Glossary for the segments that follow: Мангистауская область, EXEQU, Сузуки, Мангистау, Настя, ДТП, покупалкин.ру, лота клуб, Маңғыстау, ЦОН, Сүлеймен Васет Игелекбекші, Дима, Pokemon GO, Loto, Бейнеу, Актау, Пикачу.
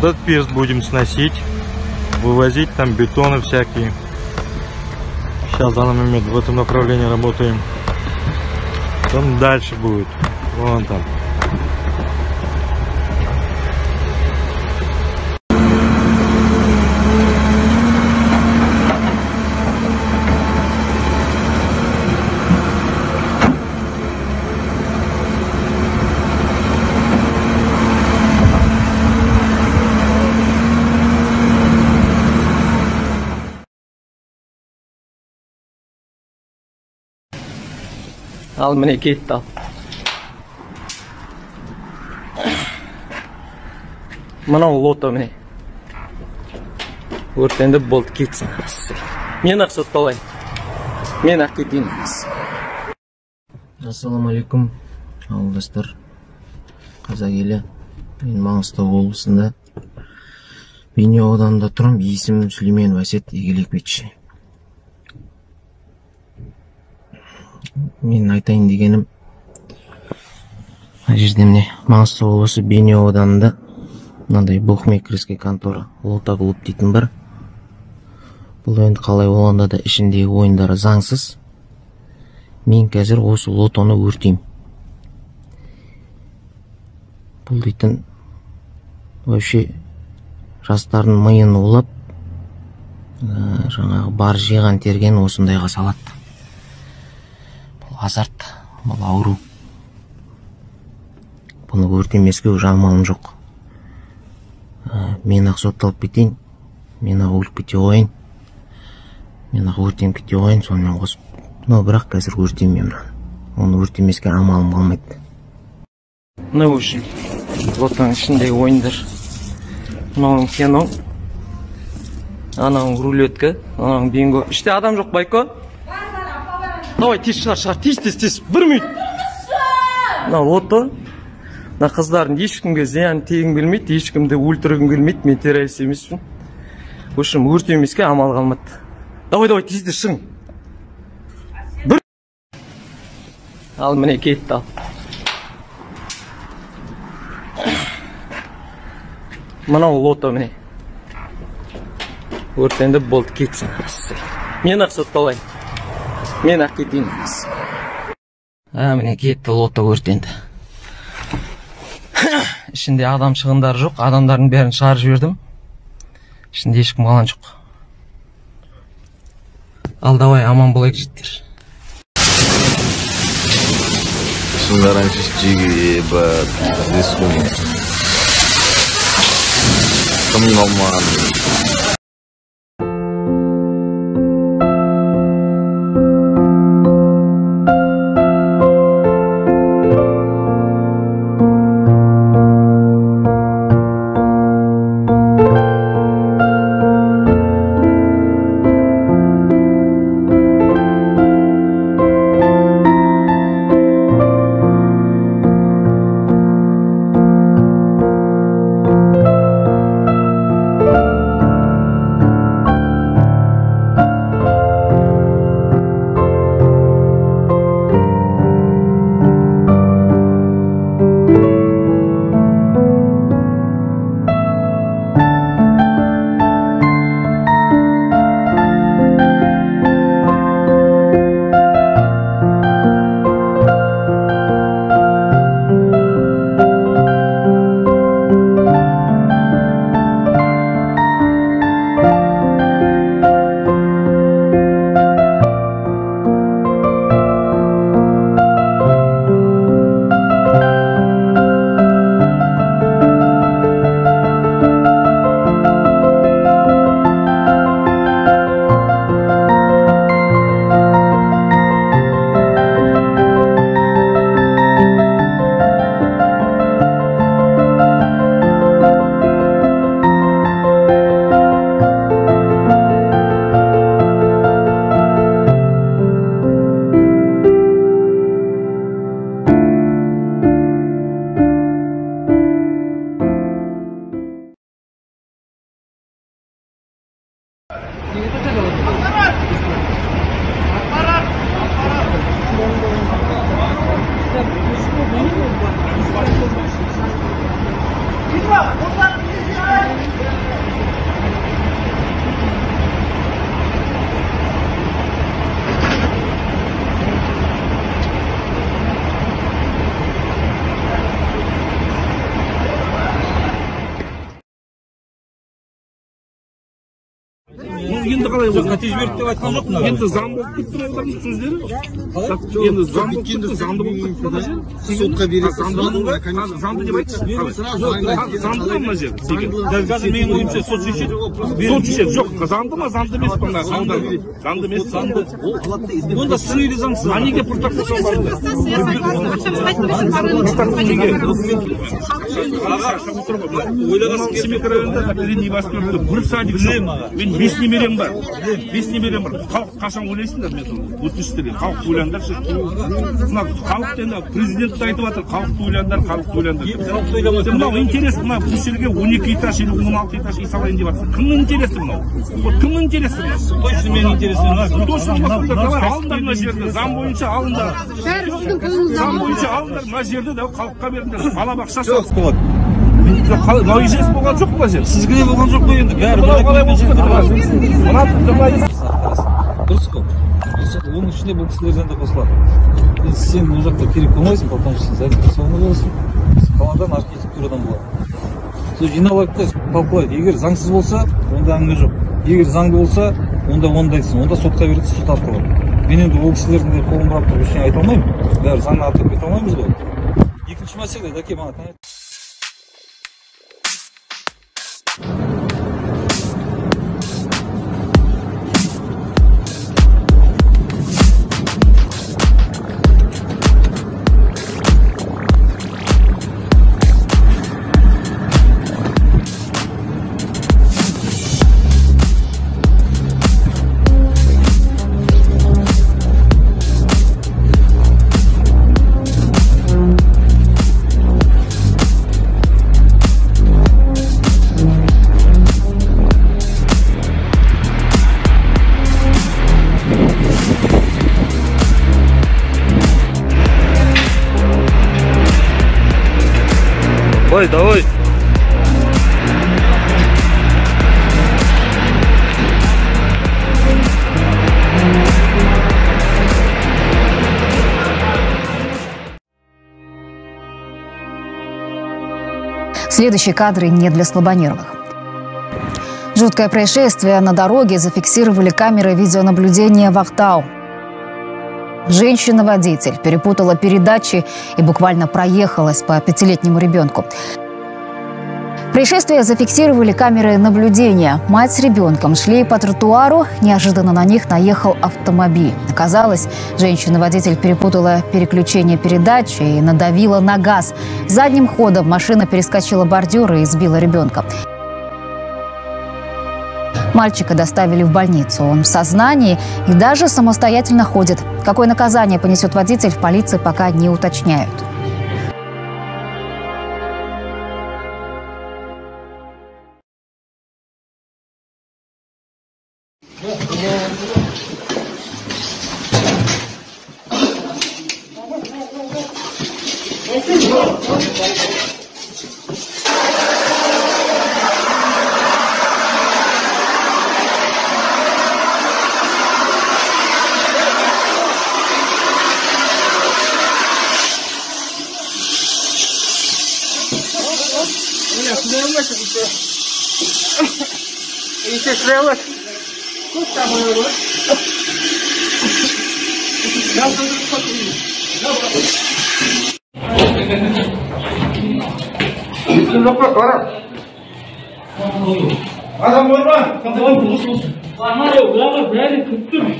Вот этот пирс будем сносить, вывозить там бетоны всякие. Сейчас в данный момент в этом направлении работаем. Там дальше будет. Вон там. Ал мне китал. Манау лото мне. Уртенде болт китс. Мне на все толай. Мне на китин. Ассаламу алейкум, достор. Казагиле. Мангистау облысында. Бейнеу ауданында тұрым. Есімім Сүлеймен Васет Игелекбекші. Мен айтайын дегенім, жерде міне Маңғыстау облысы Бейнеу ауданында мынандай букмекерский контора лота клуб дейтін бар. Бұл енді қалай болғанда да ішіндегі ойындары заңсыз. Мен қазір осы лотоны өртеймін. Бұл дейтін вообще жастардың миын улап, жаңағы бар жиған терген осындайға салады. Азарт, бұл ауру. Бұны өртемеске жаманым жоқ. Мен ақ сотталып кетейін, мен ақ өліп кете ойын, мен ақ өртем кете ойын, сонымен қосып. Но бірақ қазір өртемем. Оны өртемеске амалым қалмайды. Мына үшін лотаның ішіндегі ойындар. Мынаның кино, ананың рулетка, ананың бинго. Іште адам жоқ байко. Давай, тез шығар, тез, бір минут. На лото, на қыздарын ешкімге зиян тегін келмейді, ешкімді өлтіргім келмейді, мен террорист емеспін. Өшім өртемеске амал қалмады. Давай, тез шығың. Бір. Ал міне кетті ал. Мынау лото міне. Өртенді болды кетсін. Мен ақ сотталайын. Мен ақ кетейміз. Міне кетті лото өртенді. Ішінде адам шығындары жоқ. Адамдардың бәрін шығарып жібердім. Ішінде ешкім қалған жоқ. Ал давай аман болайық жеттер. Шындар раньше жегі ебат. Рискумен. Кімін алмаған. Редактор субтитров А.Семкин Корректор А.Егорова Енді қалай болсын, тәжберді деп айтқан жоқпын. Енді заң болып кетті олардың сөздері. Енді заң болып кетті мына жер. Сотқа бересіз. Заңды деп айтшы. Заңды ма мына жер? Қазір менің ойымша сот шешеді. Сот шешеді. Жоқ, заңды ма, заңды емес мына. Заңды емес. Онда сіңілі заңсыз. А неге протокол шығармайды? Бес немерем бар. Халық қашан ойлайсыңдар, өтініштерге халықты ойлаңдаршы. Халықты енді президентті айтып жатыр, халықты ойлаңдар, халықты ойлаңдар. Мынау интерес, мына бұл жерге 12 этаж или 16 этаж үй салайын деп жатыр. Кімнің интересі мынау? Кімнің интересі мынау? Точно менің интересім мынау. Точно басқандар алыңдар мына жерді, заң бойынша алыңдар. Заң бойынша алыңдар мына жерді да халыққа беріңдер. Балабақша болады. Науежес болған жоқ бұл әзер? Сізгіле болған жоқ бұл енді? Бұлай қалай болсын қадырға? Дұрыс көп. Оның ішінде бұл кісілерден де қосылады. Сен бұл жақта керек болмайсың, потомшысын зәді қосауына болсын. Қаладан архитектурадан болады. Сол жиналайықта талқылайды. Егер заңсыз болса, онда әңгіме жоқ. Егер заңды болса, онда ондайсың. Онда сотқа берді, сот атқылады. Мен енді ол кісілердің де қолын бұрап тұрып үшін айта алмаймын. Бәрі заңны атып кете алмаймыз ғой. Екінші мәселе, дәке маған таңайт. Давай! Следующие кадры не для слабонервных. Жуткое происшествие на дороге зафиксировали камеры видеонаблюдения в Актау. Женщина-водитель перепутала передачи и буквально проехалась по 5-летнему ребенку. Происшествие зафиксировали камеры наблюдения. Мать с ребенком шли по тротуару. Неожиданно на них наехал автомобиль. Оказалось, женщина-водитель перепутала переключение передачи и надавила на газ. Задним ходом машина перескочила бордюр и сбила ребенка. Мальчика доставили в больницу. Он в сознании и даже самостоятельно ходит. Какое наказание понесет водитель, в полиции пока не уточняют.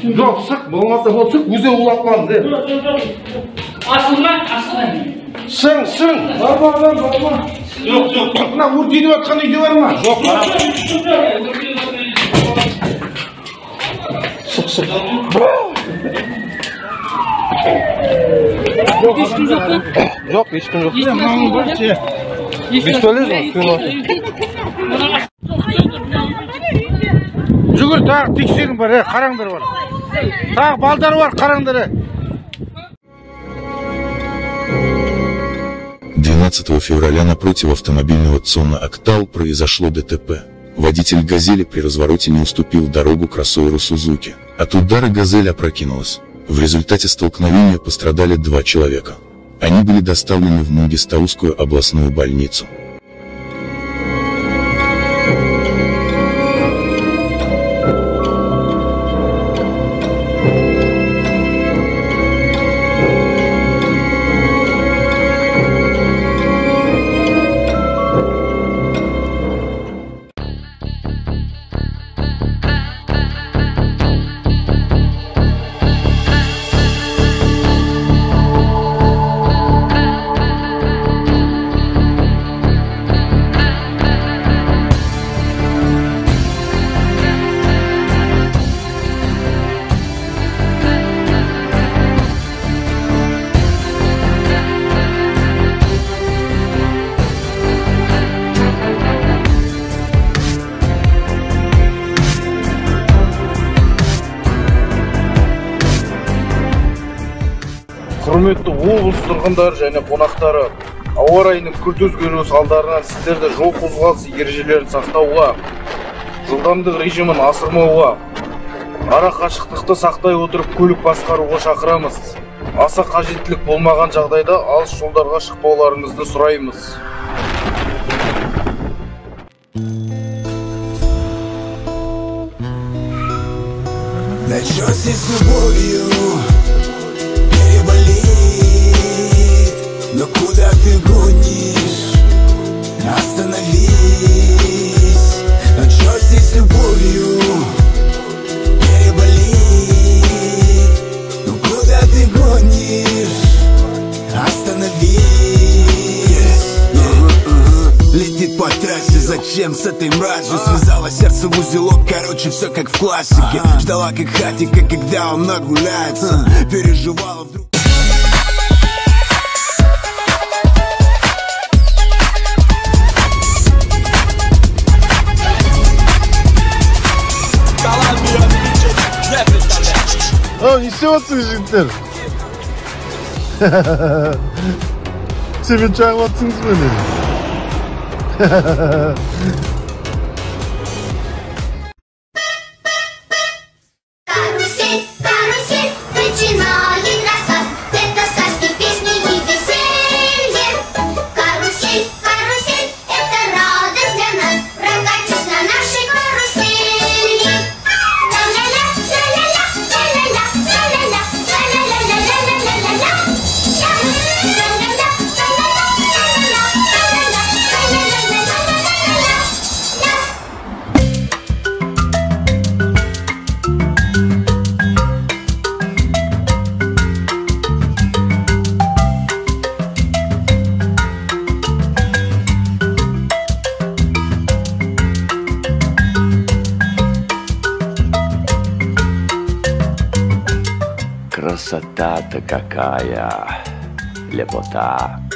Жоқ, шық, болмаса бұл шық, өзі ұлапланды. Асылма, асылма. Шың, шың. Барма, барма, барма. Жоқ, жоқ. Мына өртейді өтқан үйде бар ма? Жоқ, барма. Шық, шық. Ешкім жоқ па? Жоқ, ешкім жоқ. Маңыз бар, ше. Бестөліз ба? Жүгір, тағы тексерің бар, қараңдар бар. Тағы балдар бар, қараңдары. 17 февраля напротив автомобильного ЦОНа «Актау» произошло ДТП. Водитель «Газели» при развороте не уступил дорогу кроссоверу «Сузуки». От удара «Газель» опрокинулась. В результате столкновения пострадали 2 человека. Они были доставлены в Мангистаускую областную больницу. Құрметті облыс тұрғындар және қонақтары, ауа райының күрт өзгеруі салдарынан сіздерді жол қозғалысы ережелерін сақтауға, жылдамдық режимін асырмауға, ара қашықтықты сақтай отырып көлік басқаруға шақырамыз. Аса қажеттілік болмаған жағдайда алыс жолдарға шықпауларыңызды сұраймыз. Начнёте с любовью. Но куда ты гонишь? Остановись. Начнёте здесь с любовью. Переболит. Но куда ты гонишь? Остановись. Летит по трассе. Зачем с этой мразью? Связала сердце в узелок. Короче, все как в классике. Ждала как хатика, когда он нагуляется. Переживала вдруг. Несется житель. Тебе чего цензурили? Карусель, карусель, начинает рассказ. Это сказки, песни и веселье. Карусель, карусель, это радость для нас. Прокатись на нашей карусели. Красота-то какая, лепота.